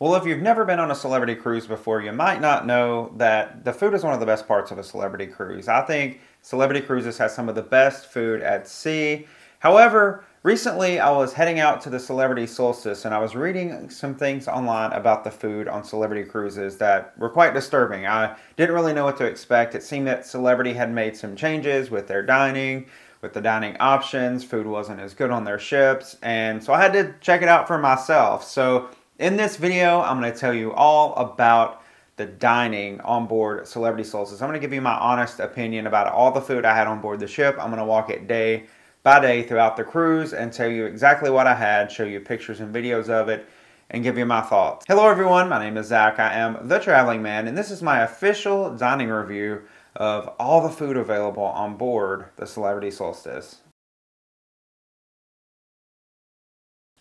Well, if you've never been on a celebrity cruise before, you might not know that the food is one of the best parts of a celebrity cruise. I think Celebrity Cruises has some of the best food at sea. However, recently I was heading out to the Celebrity Solstice and I was reading some things online about the food on Celebrity Cruises that were quite disturbing. I didn't really know what to expect. It seemed that Celebrity had made some changes with their dining, with the dining options. Food wasn't as good on their ships, and so I had to check it out for myself. So in this video, I'm going to tell you all about the dining on board Celebrity Solstice. I'm going to give you my honest opinion about all the food I had on board the ship. I'm going to walk it day by day throughout the cruise and tell you exactly what I had, show you pictures and videos of it, and give you my thoughts. Hello everyone, my name is Zach. I am the Traveling Man, and this is my official dining review of all the food available on board the Celebrity Solstice.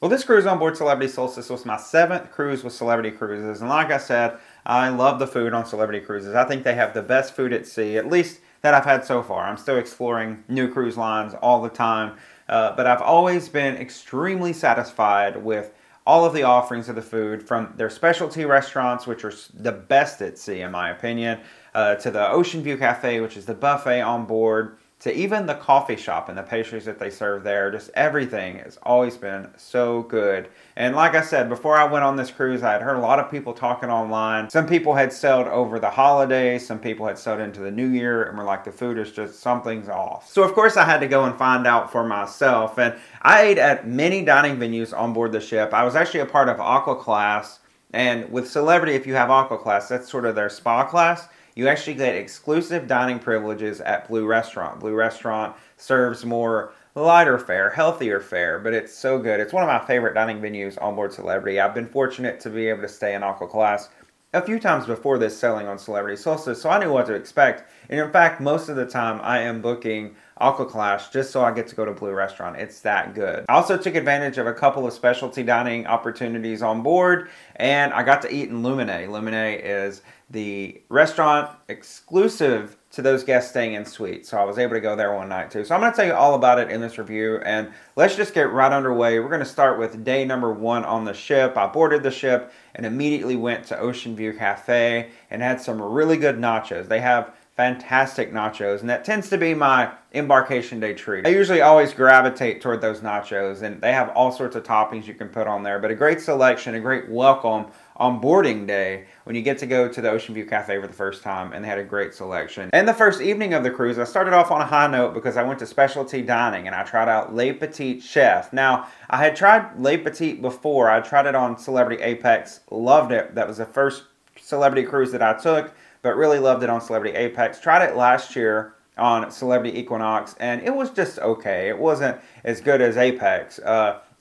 Well, this cruise on board Celebrity Solstice was my 7th cruise with Celebrity Cruises, and like I said, I love the food on Celebrity Cruises. I think they have the best food at sea, at least that I've had so far. I'm still exploring new cruise lines all the time, but I've always been extremely satisfied with all of the offerings of the food, from their specialty restaurants, which are the best at sea in my opinion, to the Ocean View Cafe, which is the buffet on board, to even the coffee shop and the pastries that they serve there. Just everything has always been so good. And like I said, before I went on this cruise, I had heard a lot of people talking online. Some people had sailed over the holidays, some people had sailed into the new year, and were like, the food is just, something's off. So of course I had to go and find out for myself. And I ate at many dining venues on board the ship. I was actually a part of Aqua Class. And with Celebrity, if you have Aqua Class, that's sort of their spa class. You actually get exclusive dining privileges at Blu Restaurant. Blu Restaurant serves more lighter fare, healthier fare, but it's so good. It's one of my favorite dining venues on board Celebrity. I've been fortunate to be able to stay in Aqua Class a few times before this sailing on Celebrity Solstice, so I knew what to expect. And in fact, most of the time I am booking Aqua Class just so I get to go to Blu Restaurant. It's that good. I also took advantage of a couple of specialty dining opportunities on board, and I got to eat in Luminae. Luminae is the restaurant exclusive to those guests staying in suite, so I was able to go there one night too. So I'm gonna tell you all about it in this review, and let's just get right underway. We're gonna start with day number 1 on the ship. I boarded the ship and immediately went to Ocean View Cafe and had some really good nachos. They have fantastic nachos, and that tends to be my embarkation day treat. I usually always gravitate toward those nachos, and they have all sorts of toppings you can put on there, but a great selection, a great welcome on boarding day when you get to go to the Ocean View Cafe for the first time, and they had a great selection. And the first evening of the cruise, I started off on a high note because I went to specialty dining and I tried out Le Petit Chef. Now, I had tried Le Petit before. I tried it on Celebrity Apex, loved it. That was the first celebrity cruise that I took, but really loved it on Celebrity Apex. Tried it last year on Celebrity Equinox, and it was just okay. It wasn't as good as Apex.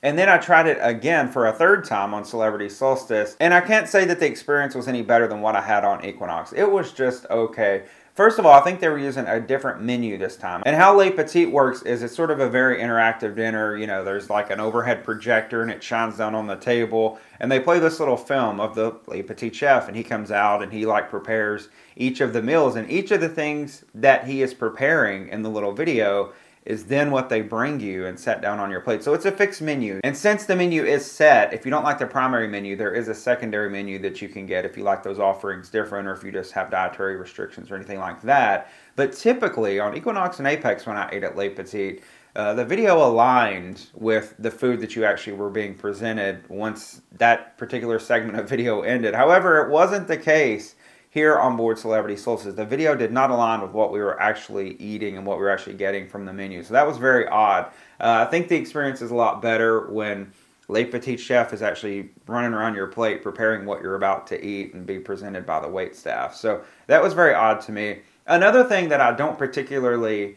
And then I tried it again for a third time on Celebrity Solstice, and I can't say that the experience was any better than what I had on Equinox. It was just okay. First of all, I think they were using a different menu this time. And how Le Petit works is it's sort of a very interactive dinner. You know, there's like an overhead projector and it shines down on the table. And they play this little film of the Le Petit Chef, and he comes out and he like prepares each of the meals. And each of the things that he is preparing in the little video is then what they bring you and set down on your plate. So it's a fixed menu. And since the menu is set, if you don't like the primary menu, there is a secondary menu that you can get if you like those offerings different, or if you just have dietary restrictions or anything like that. But typically on Equinox and Apex, when I ate at Le Petit, the video aligned with the food that you actually were being presented once that particular segment of video ended. However, it wasn't the case here on board Celebrity Solstice. The video did not align with what we were actually eating and what we were actually getting from the menu. So that was very odd. I think the experience is a lot better when Le Petit Chef is actually running around your plate preparing what you're about to eat and be presented by the wait staff. So that was very odd to me. Another thing that I don't particularly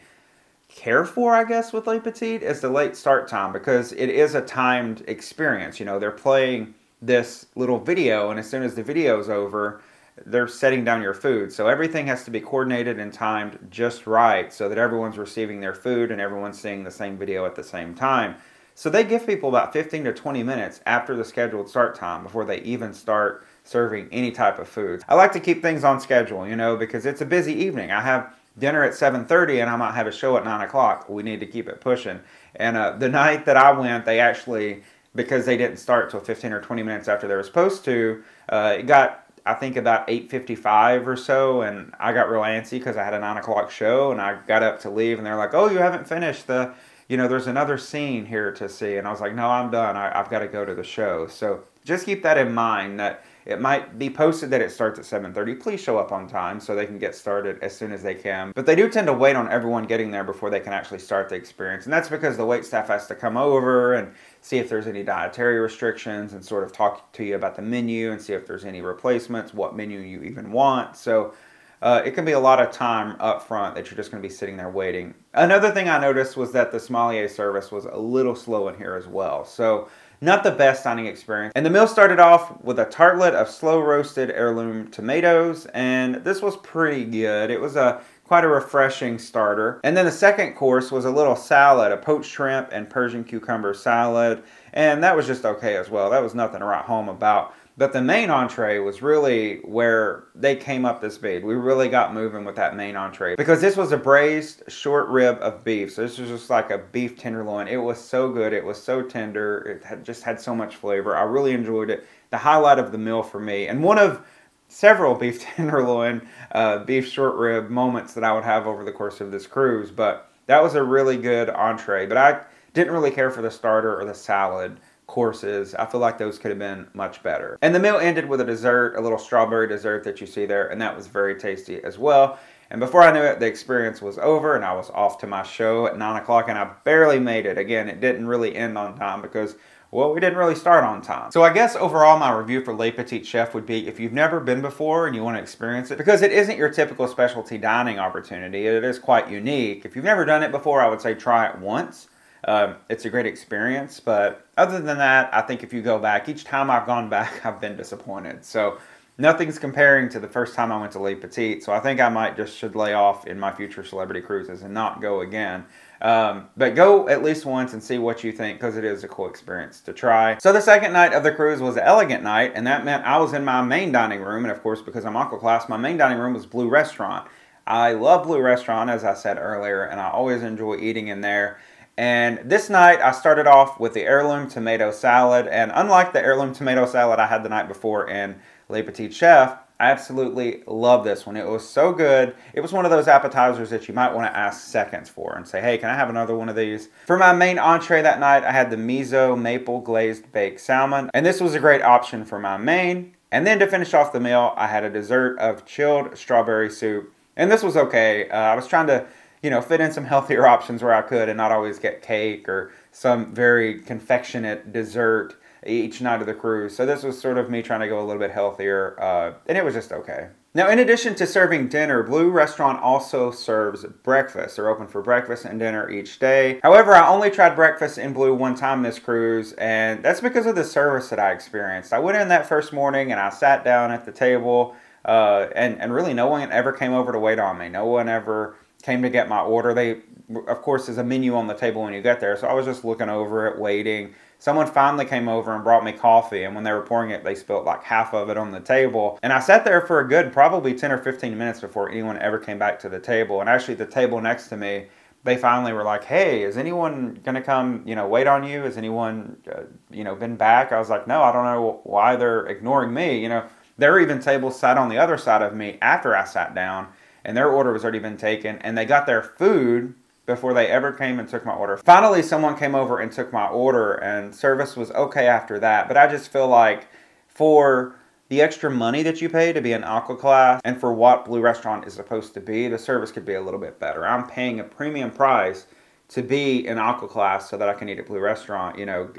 care for, I guess, with Le Petit is the late start time, because it is a timed experience. You know, they're playing this little video, and as soon as the video is over, they're setting down your food. So everything has to be coordinated and timed just right so that everyone's receiving their food and everyone's seeing the same video at the same time. So they give people about 15 to 20 minutes after the scheduled start time before they even start serving any type of food. I like to keep things on schedule, you know, because it's a busy evening. I have dinner at 7:30 and I might have a show at 9 o'clock. We need to keep it pushing. And the night that I went, they actually because they didn't start till 15 or 20 minutes after they were supposed to, it got, I think, about 8:55 or so, and I got real antsy because I had a 9 o'clock show, and I got up to leave, and they're like, oh, you haven't finished the, you know, there's another scene here to see, and I was like, no, I'm done. I've got to go to the show. So just keep that in mind, that it might be posted that it starts at 7:30. Please show up on time so they can get started as soon as they can. But they do tend to wait on everyone getting there before they can actually start the experience. And that's because the wait staff has to come over and see if there's any dietary restrictions and sort of talk to you about the menu and see if there's any replacements, what menu you even want. So it can be a lot of time up front that you're just going to be sitting there waiting. Another thing I noticed was that the sommelier service was a little slow in here as well. So not the best dining experience. And the meal started off with a tartlet of slow roasted heirloom tomatoes, and this was pretty good. It was quite a refreshing starter. And then the second course was a little salad, a poached shrimp and Persian cucumber salad, and that was just okay as well. That was nothing to write home about. But the main entree was really where they came up to speed. We really got moving with that main entree, because this was a braised short rib of beef. So this was just like a beef tenderloin. It was so good. It was so tender. It just had so much flavor. I really enjoyed it. The highlight of the meal for me, and one of several beef tenderloin, beef short rib moments that I would have over the course of this cruise. But that was a really good entree. But I didn't really care for the starter or the salad courses. I feel like those could have been much better. And the meal ended with a dessert, a little strawberry dessert that you see there, and that was very tasty as well. And before I knew it, the experience was over, and I was off to my show at 9 o'clock, and I barely made it. Again, it didn't really end on time because, well, we didn't really start on time. So I guess overall my review for Le Petit Chef would be, if you've never been before and you want to experience it, because it isn't your typical specialty dining opportunity, it is quite unique. If you've never done it before, I would say try it once. It's a great experience, but other than that, I think if you go back, each time I've gone back, I've been disappointed. So nothing's comparing to the first time I went to Le Petit, so I think I might just should lay off in my future celebrity cruises and not go again. But go at least once and see what you think, because it is a cool experience to try. So the second night of the cruise was an elegant night, and that meant I was in my main dining room, and of course, because I'm Aqua Class, my main dining room was Blu Restaurant. I love Blu Restaurant, as I said earlier, and I always enjoy eating in there. And this night, I started off with the heirloom tomato salad. And unlike the heirloom tomato salad I had the night before in Le Petit Chef, I absolutely love this one. It was so good. It was one of those appetizers that you might want to ask seconds for and say, hey, can I have another one of these? For my main entree that night, I had the miso maple glazed baked salmon. And this was a great option for my main. And then to finish off the meal, I had a dessert of chilled strawberry soup. And this was okay. I was trying to, you know, fit in some healthier options where I could and not always get cake or some very confectionate dessert each night of the cruise. So this was sort of me trying to go a little bit healthier, and it was just okay. Now, in addition to serving dinner, Blu Restaurant also serves breakfast. They're open for breakfast and dinner each day. However, I only tried breakfast in Blu one time this cruise, and that's because of the service that I experienced. I went in that first morning and I sat down at the table, and really no one ever came over to wait on me. No one ever came to get my order. They, of course, there's a menu on the table when you get there, so I was just looking over it, waiting. Someone finally came over and brought me coffee, and when they were pouring it, they spilled like half of it on the table. And I sat there for a good probably 10 or 15 minutes before anyone ever came back to the table. And actually, the table next to me, they finally were like, hey, is anyone gonna come, you know, wait on you? Has anyone, you know, been back? I was like, no, I don't know why they're ignoring me. You know, there were even tables sat on the other side of me after I sat down, and their order was already been taken, and they got their food before they ever came and took my order. Finally, someone came over and took my order, and service was okay after that, but I just feel like for the extra money that you pay to be an Aqua Class and for what Blu Restaurant is supposed to be, the service could be a little bit better. I'm paying a premium price to be an Aqua Class so that I can eat at Blu Restaurant, you know,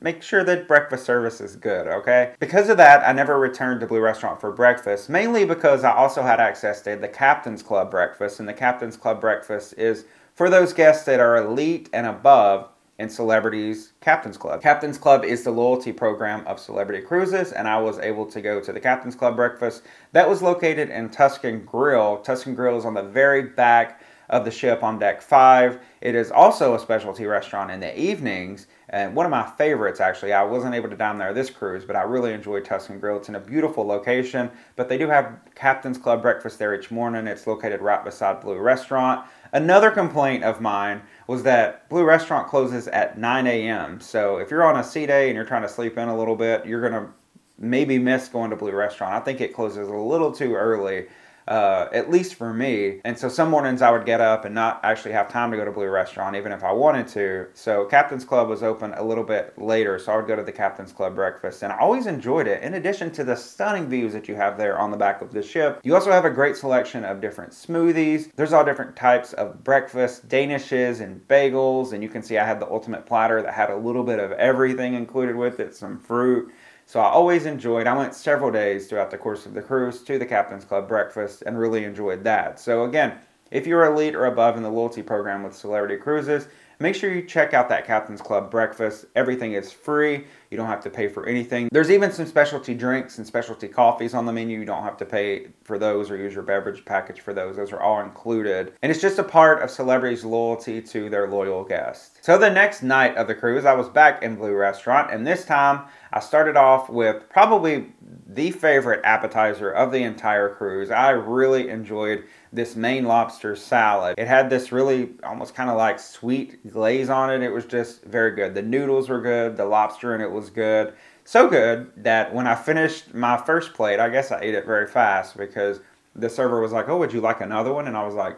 make sure that breakfast service is good, okay? Because of that, I never returned to Blu Restaurant for breakfast, mainly because I also had access to the Captain's Club breakfast, and the Captain's Club breakfast is for those guests that are elite and above in Celebrity's Captain's Club. Captain's Club is the loyalty program of Celebrity Cruises, and I was able to go to the Captain's Club breakfast that was located in Tuscan Grille. Tuscan Grille is on the very back of the ship on deck 5. It is also a specialty restaurant in the evenings, and one of my favorites, actually. I wasn't able to dine there this cruise, but I really enjoyed Tuscan Grille. It's in a beautiful location, but they do have Captain's Club breakfast there each morning. It's located right beside Blu Restaurant. Another complaint of mine was that Blu Restaurant closes at 9 a.m. So if you're on a C day and you're trying to sleep in a little bit, you're going to maybe miss going to Blu Restaurant. I think it closes a little too early, at least for me. And so some mornings I would get up and not actually have time to go to Blu Restaurant, even if I wanted to. So Captain's Club was open a little bit later, so I would go to the Captain's Club breakfast, and I always enjoyed it. In addition to the stunning views that you have there on the back of the ship, you also have a great selection of different smoothies. There's all different types of breakfast, danishes and bagels, and you can see I had the ultimate platter that had a little bit of everything included with it, some fruit. So I always enjoyed, I went several days throughout the course of the cruise to the Captain's Club breakfast and really enjoyed that. So again, if you're elite or above in the loyalty program with Celebrity Cruises, make sure you check out that Captain's Club breakfast. Everything is free. You don't have to pay for anything. There's even some specialty drinks and specialty coffees on the menu. You don't have to pay for those or use your beverage package for those. Those are all included. And it's just a part of Celebrity's loyalty to their loyal guests. So the next night of the cruise, I was back in Blu Restaurant, and this time I started off with probably the favorite appetizer of the entire cruise. I really enjoyed this Maine lobster salad. It had this really almost kind of like sweet glaze on it. It was just very good. The noodles were good. The lobster in it was good. So good that when I finished my first plate, I guess I ate it very fast because the server was like, "Oh, would you like another one?" And I was like,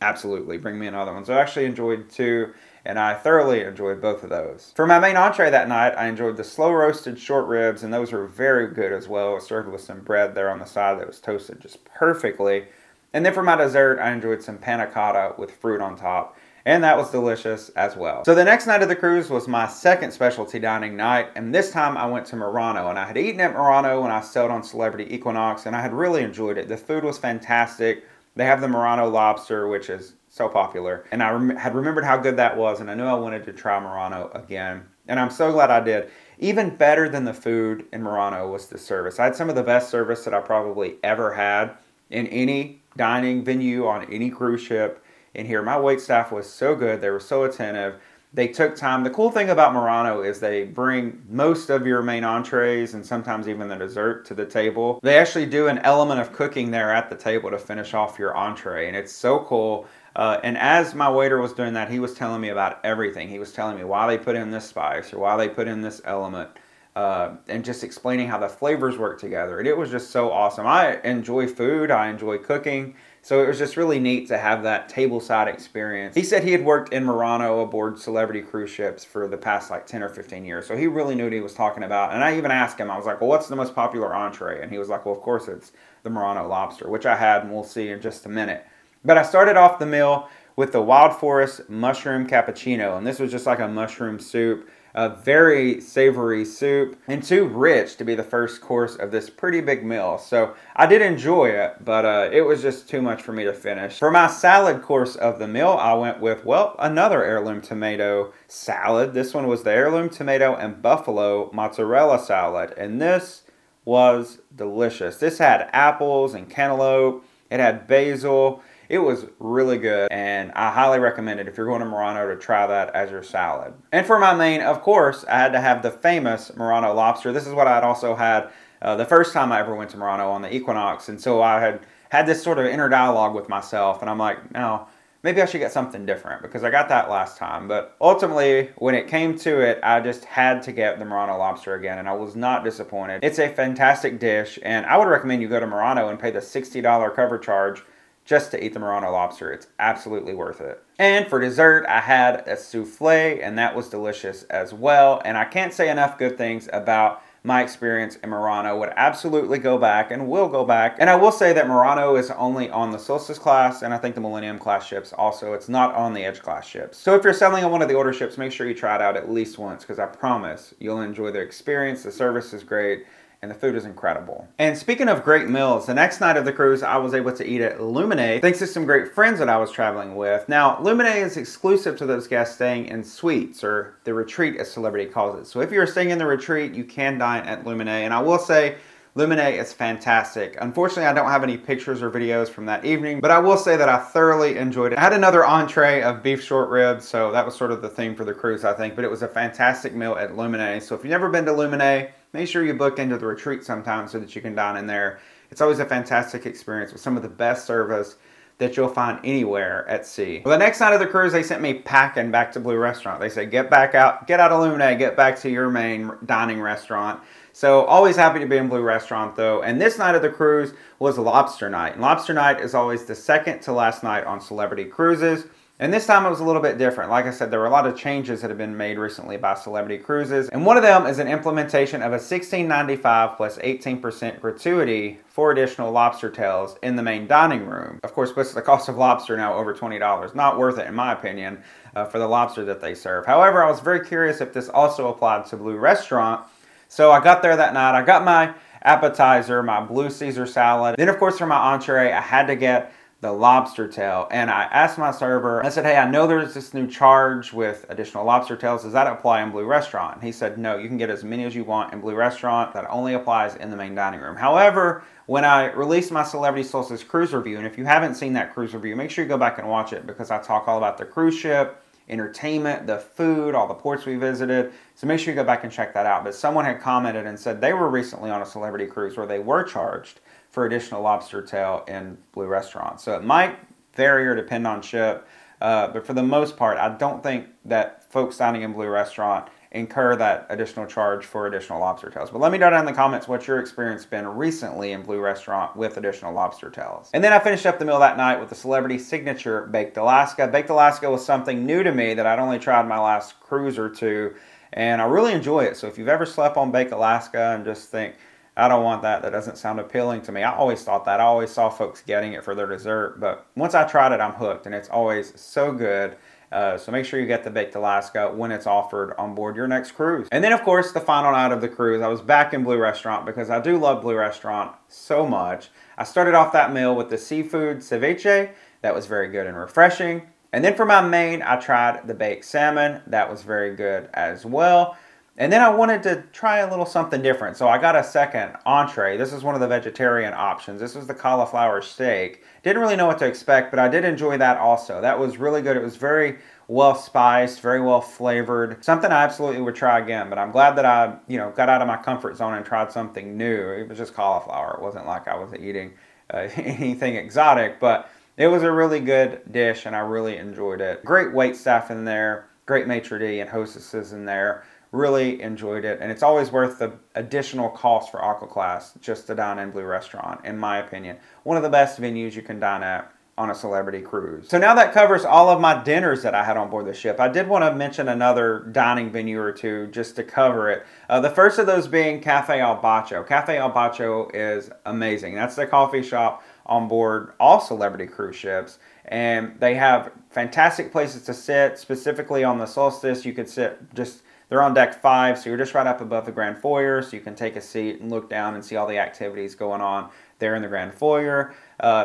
"Absolutely, bring me another one." So I actually enjoyed two, and I thoroughly enjoyed both of those. For my main entree that night, I enjoyed the slow roasted short ribs, and those were very good as well. It served with some bread there on the side that was toasted just perfectly. And then for my dessert, I enjoyed some panna cotta with fruit on top, and that was delicious as well. So the next night of the cruise was my second specialty dining night, and this time I went to Murano. And I had eaten at Murano when I sailed on Celebrity Equinox, and I had really enjoyed it. The food was fantastic. They have the Murano lobster, which is so popular, and I had remembered how good that was, and I knew I wanted to try Murano again, and I'm so glad I did. Even better than the food in Murano was the service. I had some of the best service that I probably ever had in any dining venue on any cruise ship in here. My wait staff was so good. They were so attentive. They took time. The cool thing about Murano is they bring most of your main entrees and sometimes even the dessert to the table. They actually do an element of cooking there at the table to finish off your entree, and it's so cool. And as my waiter was doing that, he was telling me about everything. He was telling me why they put in this spice or why they put in this element, and just explaining how the flavors work together. And it was just so awesome. I enjoy food. I enjoy cooking. So it was just really neat to have that tableside experience. He said he had worked in Murano aboard Celebrity cruise ships for the past like 10 or 15 years. So he really knew what he was talking about. And I even asked him, I was like, "Well, what's the most popular entree?" And he was like, "Well, of course it's the Murano lobster," which I had, and we'll see in just a minute. But I started off the meal with the Wild Forest mushroom cappuccino. And this was just like a mushroom soup, a very savory soup, and too rich to be the first course of this pretty big meal. So I did enjoy it, but it was just too much for me to finish. For my salad course of the meal, I went with, well, another heirloom tomato salad. This one was the heirloom tomato and buffalo mozzarella salad, and this was delicious. This had apples and cantaloupe. It had basil. It was really good, and I highly recommend it if you're going to Murano to try that as your salad. And for my main, of course, I had to have the famous Murano lobster. This is what I had also had the first time I ever went to Murano on the Equinox, and so I had this sort of inner dialogue with myself, and I'm like, no, maybe I should get something different because I got that last time. But ultimately, when it came to it, I just had to get the Murano lobster again, and I was not disappointed. It's a fantastic dish, and I would recommend you go to Murano and pay the $60 cover charge just to eat the Murano lobster. It's absolutely worth it. And for dessert, I had a souffle, and that was delicious as well. And I can't say enough good things about my experience in Murano. Would absolutely go back and will go back. And I will say that Murano is only on the Solstice class, and I think the Millennium class ships also. It's not on the Edge class ships. So if you're sailing on one of the older ships, make sure you try it out at least once, because I promise you'll enjoy the experience. The service is great, and the food is incredible. And speaking of great meals, the next night of the cruise, I was able to eat at Luminae, thanks to some great friends that I was traveling with. Now, Luminae is exclusive to those guests staying in suites, or the retreat as Celebrity calls it. So if you're staying in the retreat, you can dine at Luminae. And I will say, Luminae is fantastic. Unfortunately, I don't have any pictures or videos from that evening, but I will say that I thoroughly enjoyed it. I had another entree of beef short ribs, so that was sort of the theme for the cruise, I think, but it was a fantastic meal at Luminae. So if you've never been to Luminae, make sure you book into the retreat sometime so that you can dine in there. It's always a fantastic experience with some of the best service that you'll find anywhere at sea. Well, the next night of the cruise, they sent me packing back to Blu Restaurant. They said, get out of Luminae, get back to your main dining restaurant. So always happy to be in Blu Restaurant though. And this night of the cruise was Lobster Night. And Lobster Night is always the second to last night on Celebrity Cruises. And this time it was a little bit different. Like I said, there were a lot of changes that have been made recently by Celebrity Cruises. And one of them is an implementation of a $16.95 plus 18% gratuity for additional lobster tails in the main dining room. Of course, what's the cost of lobster now? Over $20. Not worth it, in my opinion, for the lobster that they serve. However, I was very curious if this also applied to Blu Restaurant. So I got there that night. I got my appetizer, my blue Caesar salad. Then, of course, for my entree, I had to get the lobster tail, and I asked my server, I said, hey, I know there's this new charge with additional lobster tails. Does that apply in Blu Restaurant? And he said, no, you can get as many as you want in Blu Restaurant. That only applies in the main dining room. However, when I released my Celebrity Solstice cruise review, and if you haven't seen that cruise review, make sure you go back and watch it because I talk all about the cruise ship, entertainment, the food, all the ports we visited. So make sure you go back and check that out. But someone had commented and said they were recently on a Celebrity Cruise where they were charged for additional lobster tail in Blu Restaurant. So it might vary or depend on ship, but for the most part, I don't think that folks dining in Blu Restaurant incur that additional charge for additional lobster tails. But let me know down in the comments what your experience been recently in Blu Restaurant with additional lobster tails. And then I finished up the meal that night with the Celebrity Signature Baked Alaska. Baked Alaska was something new to me that I'd only tried my last cruise or two, and I really enjoy it. So if you've ever slept on Baked Alaska and just think, I don't want that, that doesn't sound appealing to me. I always thought that. I always saw folks getting it for their dessert, but once I tried it, I'm hooked, and it's always so good. So make sure you get the Baked Alaska when it's offered on board your next cruise. And then, of course, the final night of the cruise, I was back in Blu Restaurant because I do love Blu Restaurant so much. I started off that meal with the seafood ceviche. That was very good and refreshing. And then for my main, I tried the baked salmon. That was very good as well. And then I wanted to try a little something different, so I got a second entree. This is one of the vegetarian options. This was the cauliflower steak. Didn't really know what to expect, but I did enjoy that also. That was really good. It was very well spiced, very well flavored. Something I absolutely would try again, but I'm glad that I, got out of my comfort zone and tried something new. It was just cauliflower. It wasn't like I was eating anything exotic, but it was a really good dish, and I really enjoyed it. Great waitstaff in there, great maitre d' and hostesses in there. Really enjoyed it, and it's always worth the additional cost for Aqua Class just to dine in Blu Restaurant, in my opinion. One of the best venues you can dine at on a Celebrity Cruise. So now that covers all of my dinners that I had on board the ship. I did want to mention another dining venue or two just to cover it. The first of those being Cafe al Bacio. Cafe al Bacio is amazing. That's the coffee shop on board all Celebrity Cruise ships, and they have fantastic places to sit. Specifically on the Solstice, you could sit just they're on deck 5, so you're just right up above the Grand Foyer, so you can take a seat and look down and see all the activities going on there in the Grand Foyer.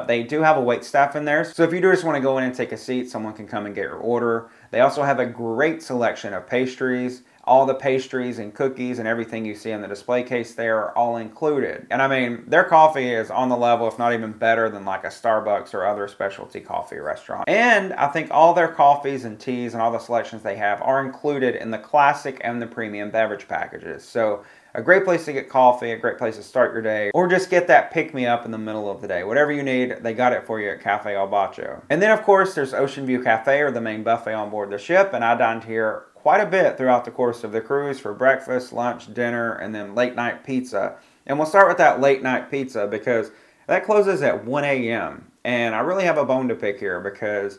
They do have a wait staff in there, so if you do just want to go in and take a seat, someone can come and get your order. They also have a great selection of pastries. All the pastries and cookies and everything you see in the display case there are all included. And I mean, their coffee is on the level, if not even better than like a Starbucks or other specialty coffee restaurant. And I think all their coffees and teas and all the selections they have are included in the classic and the premium beverage packages. So a great place to get coffee, a great place to start your day, or just get that pick-me-up in the middle of the day. Whatever you need, they got it for you at Cafe al Bacio. And then, of course, there's Ocean View Cafe, or the main buffet on board the ship, and I dined here quite a bit throughout the course of the cruise for breakfast, lunch, dinner, and then late-night pizza. And we'll start with that late-night pizza because that closes at 1 a.m. And I really have a bone to pick here because,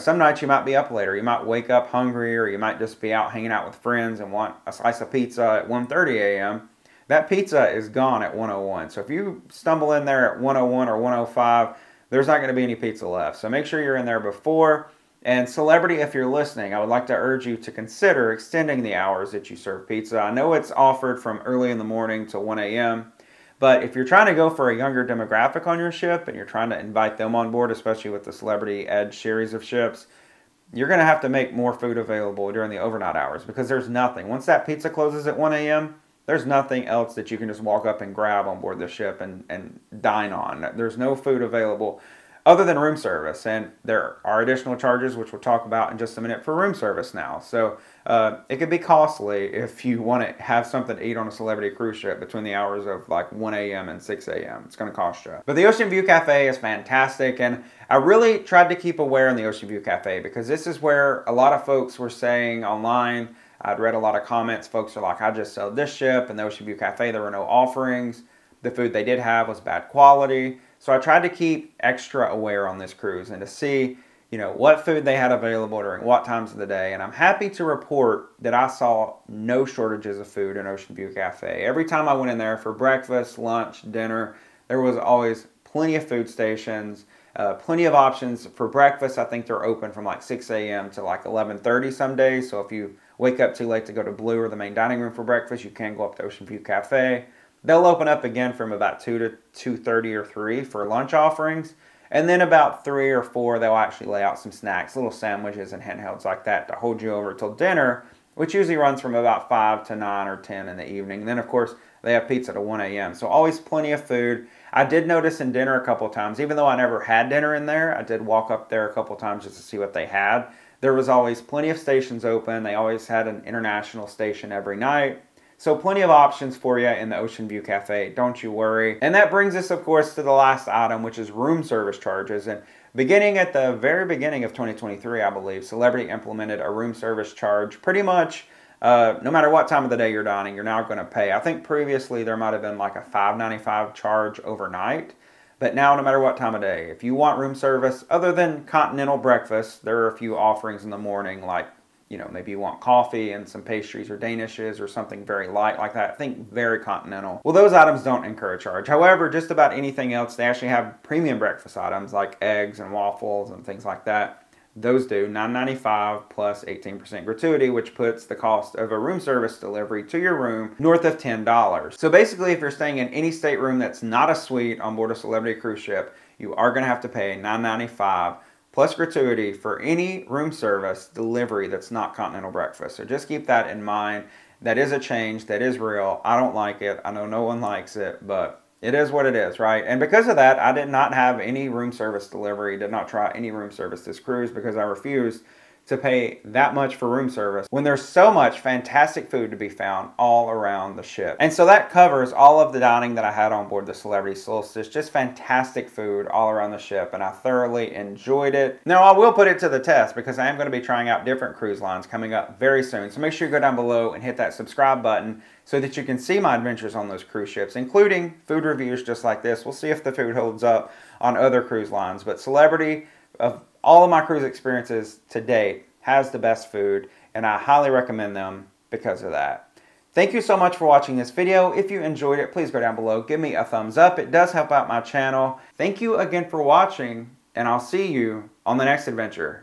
some nights you might be up later. You might wake up hungry, or you might just be out hanging out with friends and want a slice of pizza at 1:30 a.m. That pizza is gone at 1:01. So if you stumble in there at 1:01 or 1:05, there's not going to be any pizza left. So make sure you're in there before. And Celebrity, if you're listening, I would like to urge you to consider extending the hours that you serve pizza. I know it's offered from early in the morning to 1 a.m., but if you're trying to go for a younger demographic on your ship and you're trying to invite them on board, especially with the Celebrity Edge series of ships, you're going to have to make more food available during the overnight hours because there's nothing. Once that pizza closes at 1 a.m., there's nothing else that you can just walk up and grab on board the ship and dine on. There's no food available other than room service. And there are additional charges, which we'll talk about in just a minute, for room service now. So it could be costly if you want to have something to eat on a Celebrity cruise ship between the hours of like 1 a.m. and 6 a.m. It's going to cost you. But the Ocean View Cafe is fantastic, and I really tried to keep aware in the Ocean View Cafe because this is where a lot of folks were saying online, I'd read a lot of comments, folks are like, I just sold this ship, and the Ocean View Cafe, there were no offerings. The food they did have was bad quality. So I tried to keep extra aware on this cruise and to see, you know, what food they had available during what times of the day. And I'm happy to report that I saw no shortages of food in Ocean View Cafe. Every time I went in there for breakfast, lunch, dinner, there was always plenty of food stations, plenty of options for breakfast. I think they're open from like 6 a.m. to like 11:30 some days. So if you wake up too late to go to Blue or the main dining room for breakfast, you can go up to Ocean View Cafe. They'll open up again from about 2 to 2:30 or 3 for lunch offerings. And then about 3 or 4, they'll actually lay out some snacks, little sandwiches and handhelds like that to hold you over till dinner, which usually runs from about 5 to 9 or 10 in the evening. And then, of course, they have pizza to 1 a.m. So always plenty of food. I did notice in dinner a couple times, even though I never had dinner in there, I did walk up there a couple times just to see what they had. There was always plenty of stations open. They always had an international station every night. So plenty of options for you in the Ocean View Cafe, don't you worry. And that brings us, of course, to the last item, which is room service charges. And beginning at the very beginning of 2023, I believe, Celebrity implemented a room service charge. Pretty much, no matter what time of the day you're dining, you're now going to pay. I think previously there might have been like a $5.95 charge overnight. But now, no matter what time of day, if you want room service, other than continental breakfast, there are a few offerings in the morning, like, you know, maybe you want coffee and some pastries or danishes or something very light like that. I think very continental. Well, those items don't incur a charge. However, just about anything else, they actually have premium breakfast items like eggs and waffles and things like that. Those do $9.95 plus 18% gratuity, which puts the cost of a room service delivery to your room north of $10. So basically, if you're staying in any stateroom that's not a suite on board a Celebrity cruise ship, you are going to have to pay $9.95 plus gratuity for any room service delivery that's not continental breakfast. So just keep that in mind. That is a change. That is real. I don't like it. I know no one likes it, but it is what it is, right? And because of that, I did not have any room service delivery, did not try any room service this cruise because I refused to pay that much for room service when there's so much fantastic food to be found all around the ship. And so that covers all of the dining that I had on board the Celebrity Solstice. Just fantastic food all around the ship, and I thoroughly enjoyed it. Now, I will put it to the test because I am going to be trying out different cruise lines coming up very soon. So make sure you go down below and hit that subscribe button so that you can see my adventures on those cruise ships, including food reviews just like this. We'll see if the food holds up on other cruise lines. But Celebrity, of all of my cruise experiences to date, has the best food, and I highly recommend them because of that. Thank you so much for watching this video. If you enjoyed it, please go down below, give me a thumbs up. It does help out my channel. Thank you again for watching, and I'll see you on the next adventure.